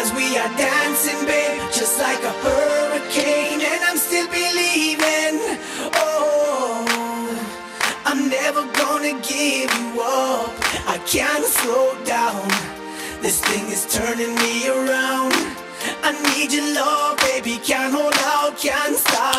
'Cause we are dancing, babe, just like a hurricane. And I'm still believing, oh, I'm never gonna give you up. I can't slow down, this thing is turning me around. I need your love, baby, can't hold out, can't stop.